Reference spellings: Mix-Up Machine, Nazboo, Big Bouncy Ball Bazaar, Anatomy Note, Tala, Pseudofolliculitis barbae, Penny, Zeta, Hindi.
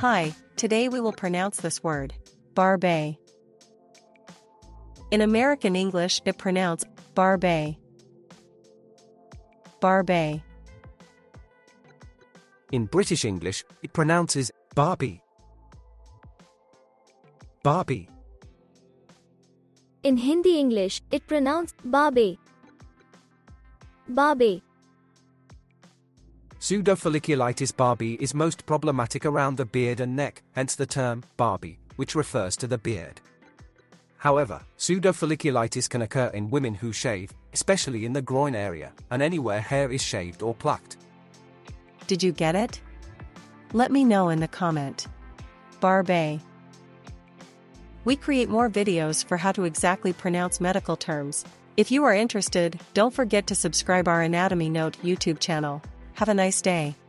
Hi, today we will pronounce this word, barbae. In American English it pronounced barbae. Barbae. In British English it pronounces barbie. Barbie. In Hindi English it pronounced barbae. Barbae. Pseudofolliculitis barbae is most problematic around the beard and neck, hence the term barbae, which refers to the beard. However, pseudofolliculitis can occur in women who shave, especially in the groin area, and anywhere hair is shaved or plucked. Did you get it? Let me know in the comment. Barbae. We create more videos for how to exactly pronounce medical terms. If you are interested, don't forget to subscribe our Anatomy Note YouTube channel. Have a nice day.